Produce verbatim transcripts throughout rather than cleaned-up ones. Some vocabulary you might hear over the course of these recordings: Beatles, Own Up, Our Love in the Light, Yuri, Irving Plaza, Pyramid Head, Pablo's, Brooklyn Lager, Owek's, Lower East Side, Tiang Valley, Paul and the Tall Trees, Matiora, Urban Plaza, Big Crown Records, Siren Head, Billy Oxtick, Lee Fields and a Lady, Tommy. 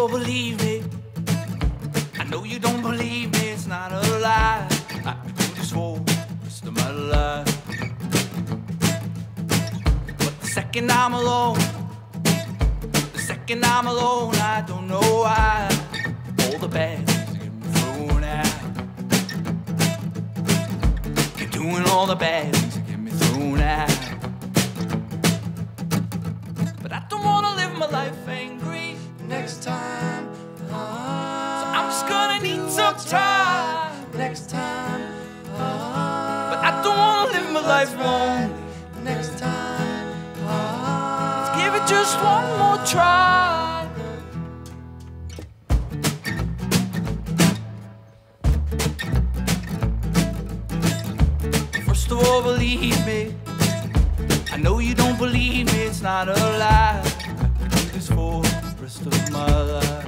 Oh, believe me, I know you don't believe me, it's not a lie. I've been this whole rest of my life. But the second I'm alone, the second I'm alone, I don't know why, all the bad things get me thrown out. You're doing all the bad things that get me thrown out. But I don't wanna live my life angry. Next time, so I'm just gonna need some time. Next time, but I don't wanna live my life lonely. Next time, let's give it just one more try. First of all, believe me, I know you don't believe me, it's not a lie. I do this for rest of my life.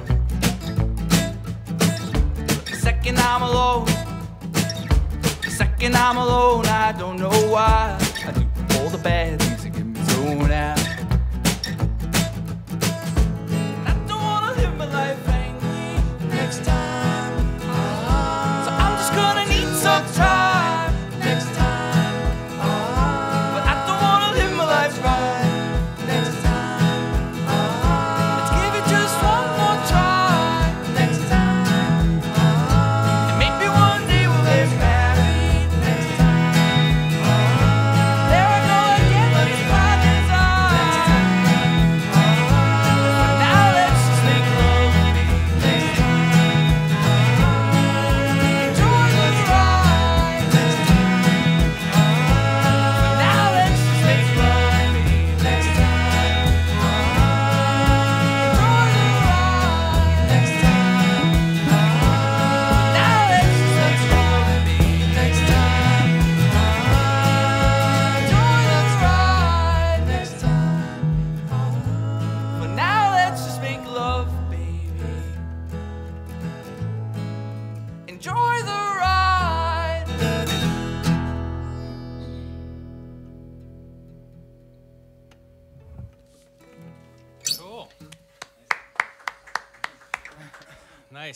The second I'm alone, the second I'm alone, I don't know why, I do all the bad things that get me thrown out. I don't wanna live my life angry. Next time, so I'm just gonna need some time. Next time.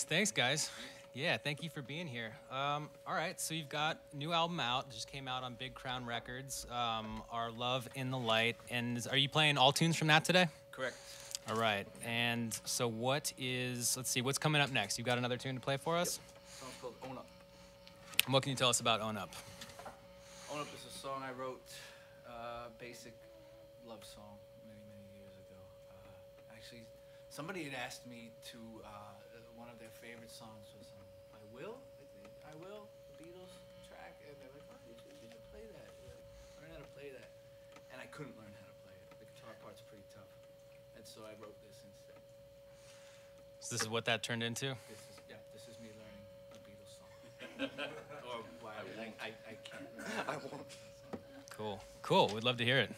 Thanks, guys. Yeah, thank you for being here. Um, all right, so you've got a new album out. It just came out on Big Crown Records, um, Our Love in the Light. And is, are you playing all tunes from that today? Correct. All right, and so what is, let's see, what's coming up next? You've got another tune to play for us? Yep. Song's called Own Up. And what can you tell us about Own Up? Own Up is a song I wrote, uh, basic love song, many, many years ago. Uh, actually, somebody had asked me to... Uh, one of their favorite songs was um, I Will, I think, I Will, the Beatles track, and they're like, oh, you should, you should play that, like, learn how to play that. And I couldn't learn how to play it. The guitar part's pretty tough. And so I wrote this instead. So this is what that turned into? This is, yeah, this is me learning a Beatles song. Or why I won't. I, I can't remember. I won't. Cool, cool, we'd love to hear it.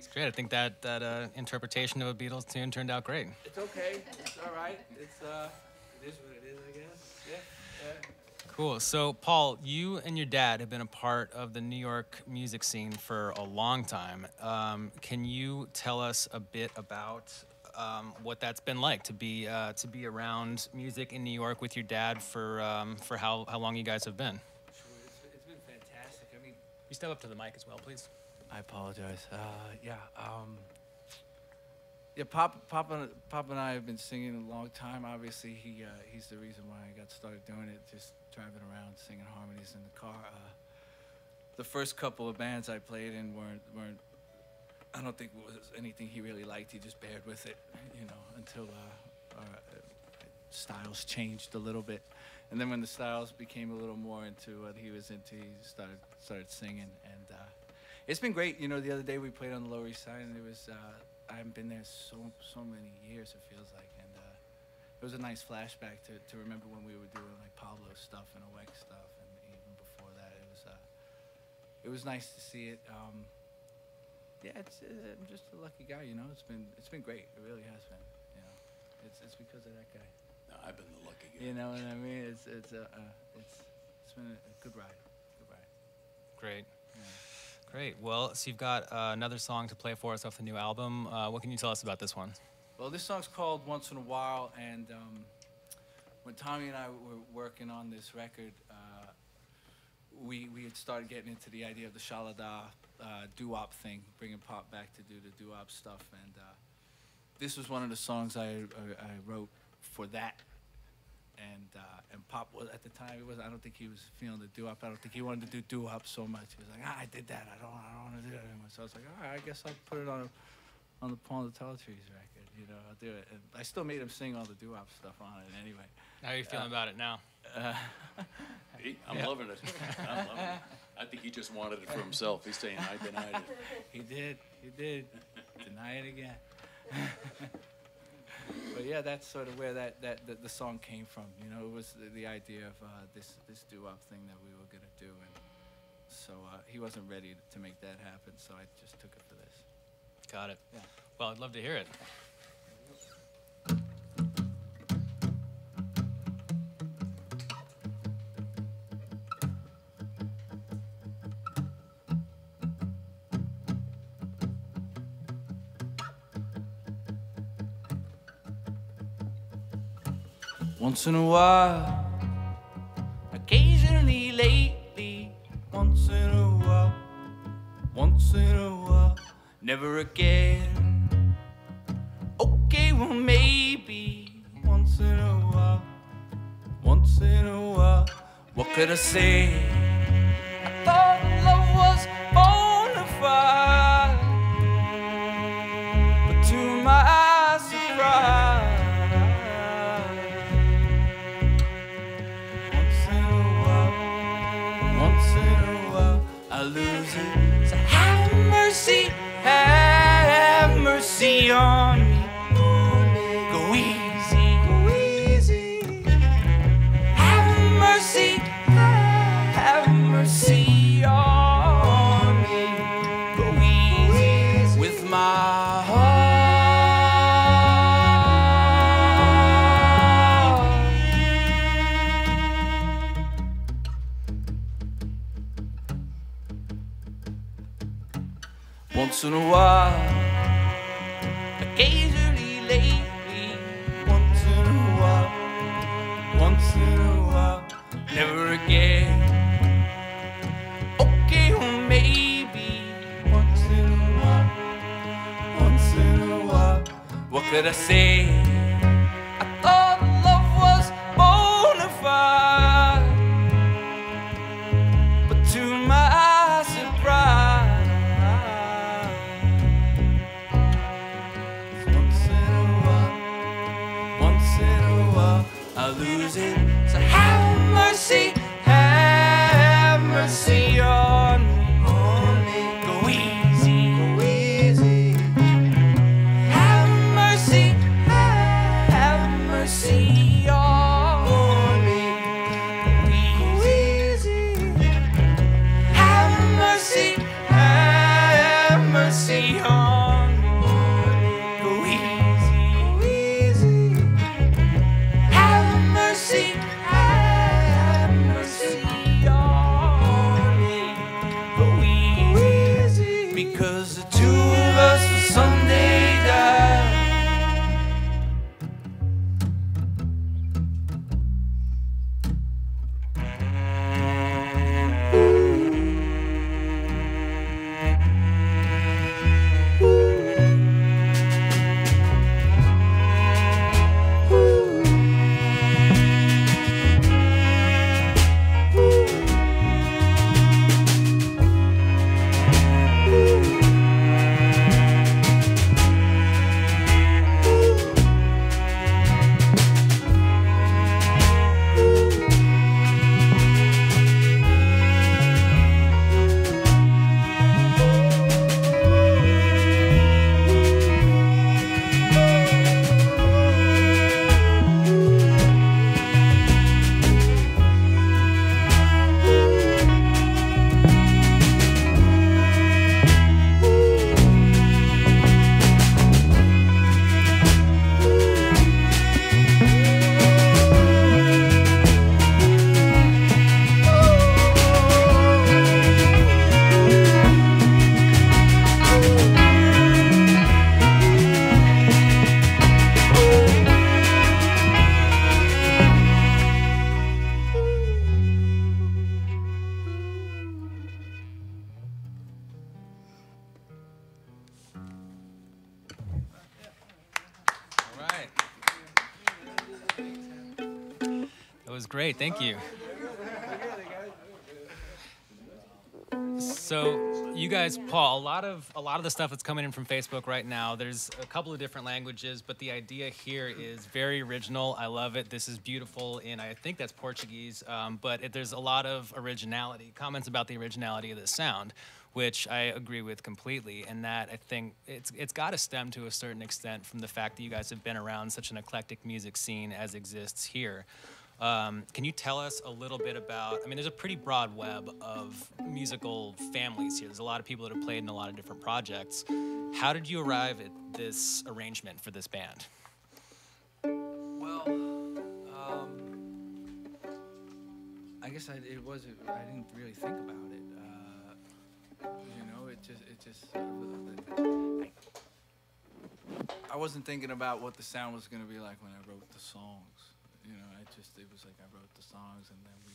It's great. I think that that uh, interpretation of a Beatles tune turned out great. It's okay. It's all right. It's uh, it is what it is, I guess. Yeah. yeah. Cool. So, Paul, you and your dad have been a part of the New York music scene for a long time. Um, can you tell us a bit about um, what that's been like to be uh, to be around music in New York with your dad for um, for how how long you guys have been? It's been fantastic. I mean, you step up to the mic as well, please. I apologize. Uh, yeah. Um, yeah. Pop, Pop, and, Pop and I have been singing a long time. Obviously, he uh, he's the reason why I got started doing it. Just driving around singing harmonies in the car. Uh, the first couple of bands I played in weren't weren't. I don't think it was anything he really liked. He just bared with it, you know, until uh, our styles changed a little bit. And then when the styles became a little more into what he was into, he started started singing. And uh, it's been great. You know, the other day we played on the Lower East Side, and it was uh, I haven't been there so so many years. It feels like. And, uh, it was a nice flashback to, to remember when we were doing like Pablo's stuff and Owek's stuff, and even before that, it was uh, it was nice to see it. Um, yeah, it's, it's, I'm just a lucky guy, you know. It's been it's been great. It really has been. You know, it's it's because of that guy. No, I've been the lucky guy. You know what I mean? It's it's uh, uh it's it's been a good ride. Good ride. Great. Yeah. Great. Well, so you've got uh, another song to play for us off the new album. Uh, what can you tell us about this one? Well, this song's called Once in a While, and um, when Tommy and I were working on this record, uh, we, we had started getting into the idea of the Shalada uh, doo-wop thing, bringing Pop back to do the doo-wop stuff, and uh, this was one of the songs I, I, I wrote for that, and uh, and Pop was, at the time, it was, I don't think he was feeling the doo-wop, I don't think he wanted to do doo-wop so much. He was like, ah, I did that, I don't, I don't want to do that anymore, so I was like, all right, I guess I'll put it on, on the Paul and the Tall Trees record. You know, I'll do it. And I still made him sing all the doo-wop stuff on it anyway. How are you feeling uh, about it now? Uh, he, I'm yeah. loving it. I'm loving it. I think he just wanted it for himself. He's saying, I denied it. He did. He did. Deny it again. But, yeah, that's sort of where that, that the, the song came from. You know, it was the, the idea of uh, this, this doo-wop thing that we were going to do. And so uh, he wasn't ready to make that happen, so I just took it for this. Got it. Yeah. Well, I'd love to hear it. Once in a while, occasionally, lately, once in a while, once in a while, never again. Okay, well maybe, once in a while, once in a while, what could I say? I thought love was bona fide, but to my surprise, I lose it. So have mercy, have mercy on me. Go easy, go easy. Have mercy, have mercy on me. Go easy with my once in a while, occasionally lately, once in a while, once in a while, never again. Okay, well maybe, once in a while, once in a while, what could I say? I thought love was bona fide, but to my surprise, I lose it. So have mercy, have mercy on me. Go easy, go easy. Have mercy, have mercy. was great. Thank you. So you guys, Paul, a lot of a lot of the stuff that's coming in from Facebook right now, there's a couple of different languages, but the idea here is very original. I love it. This is beautiful, and I think that's Portuguese, um, but it, there's a lot of originality, comments about the originality of the sound, which I agree with completely, and that I think it's it's got to stem to a certain extent from the fact that you guys have been around such an eclectic music scene as exists here. Um, can you tell us a little bit about, I mean, there's a pretty broad web of musical families here. There's a lot of people that have played in a lot of different projects. How did you arrive at this arrangement for this band? Well, um, I guess I, it wasn't, I didn't really think about it. Uh, you know, it just, it just sort of, like, I wasn't thinking about what the sound was going to be like when I wrote the songs. You know, I just, it was like I wrote the songs and then we,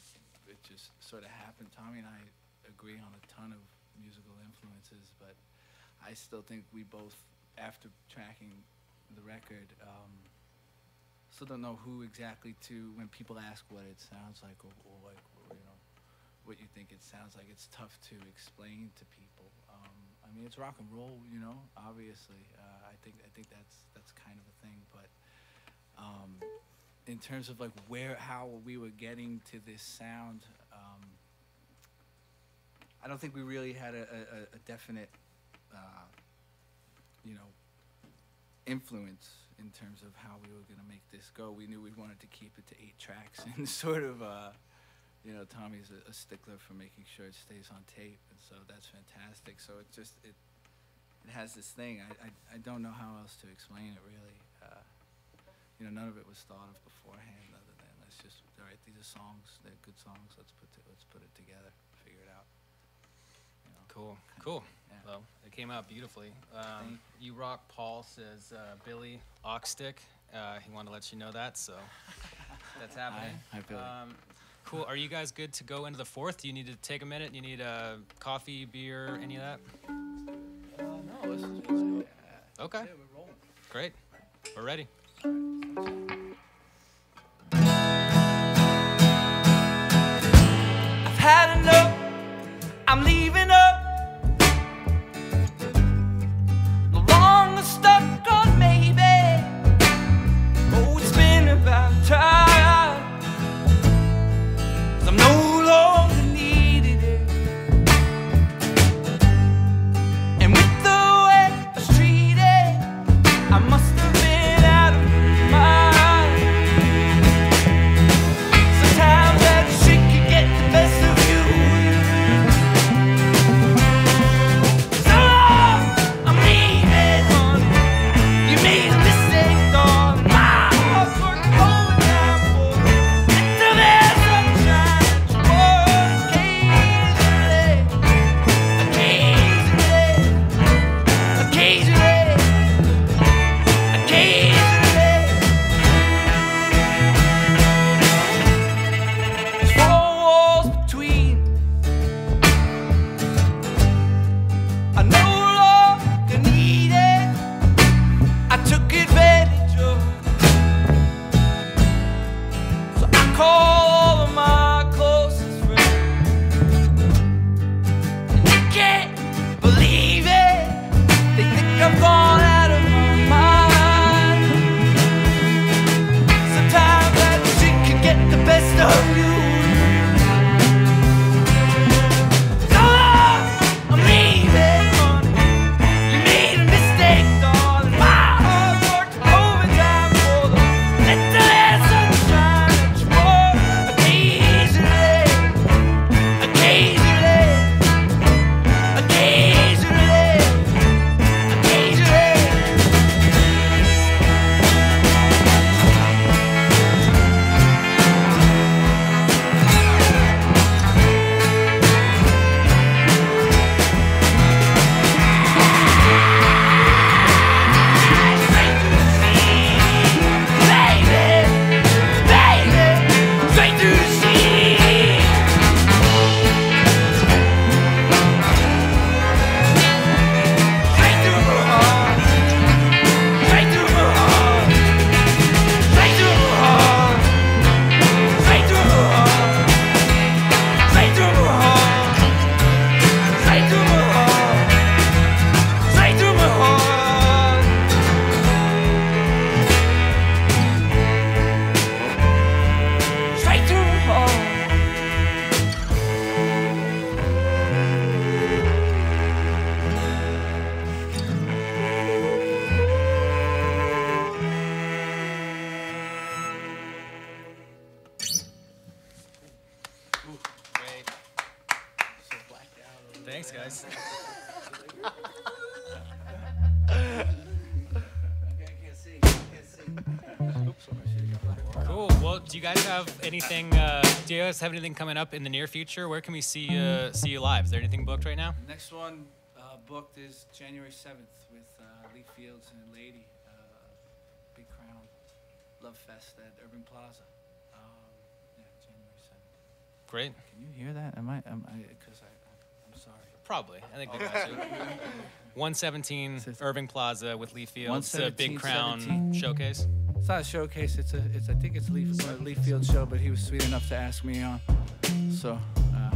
it just sort of happened. Tommy and I agree on a ton of musical influences, but I still think we both, after tracking the record, um, still don't know who exactly to, when people ask what it sounds like or, or like, or, you know, what you think it sounds like, it's tough to explain to people. Um, I mean, it's rock and roll, you know, obviously. Uh, I think I think that's, that's kind of a thing, but, um, in terms of like where, how we were getting to this sound, um, I don't think we really had a, a, a definite, uh, you know, influence in terms of how we were gonna make this go. We knew we wanted to keep it to eight tracks and sort of, uh, you know, Tommy's a, a stickler for making sure it stays on tape, and so that's fantastic. So it just, it, it has this thing. I, I, I don't know how else to explain it really. Uh, You know, none of it was thought of beforehand, other than let's just, all right, these are songs, they're good songs, let's put, t let's put it together, figure it out. You know, cool, cool. Yeah. Well, it came out beautifully. Um, you rock, Paul, says uh, Billy Oxtick. Uh, he wanted to let you know that, so that's happening. Hi, hi Billy. Um, cool, are you guys good to go into the fourth? Do you need to take a minute? Do you need uh, coffee, beer, any of that? Uh, no, let's just do it. Okay. Yeah, we're rolling. Great, we're ready. I've had enough, I'm leaving up. No longer stuck on maybe. Oh, it's been about time, 'cause I'm no longer needed it. And with the way I was treated, I must have been out of believe it, they think I'm gone. Well, do you guys have anything? Uh, do you guys have anything coming up in the near future? Where can we see uh, see you live? Is there anything booked right now? Next one uh, booked is January seventh with uh, Lee Fields and a Lady, uh, Big Crown Love Fest at Urban Plaza. Um, yeah, January seventh. Great. Can you hear that? Am I? Am I? Because I, I, I'm sorry. Probably. I think they got you. one seventeen Irving Plaza with Lee Fields. It's a Big Crown seventeen showcase. It's not a showcase. It's a. It's. I think it's Lee, a Lee Fields show, but he was sweet enough to ask me on. So. Uh,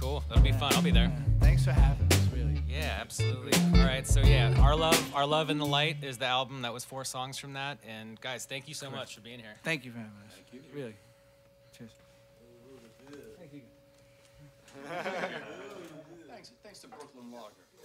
cool. That'll be yeah, fun. I'll be there. Yeah. Thanks for having us. Really. Yeah. Absolutely. All right. So yeah, Our Love, Our Love in the Light is the album. That was four songs from that. And guys, thank you so much for being here. Thank you very much. Thank you. Really. Cheers. Thank you. Thanks. Thanks to Brooklyn Lager.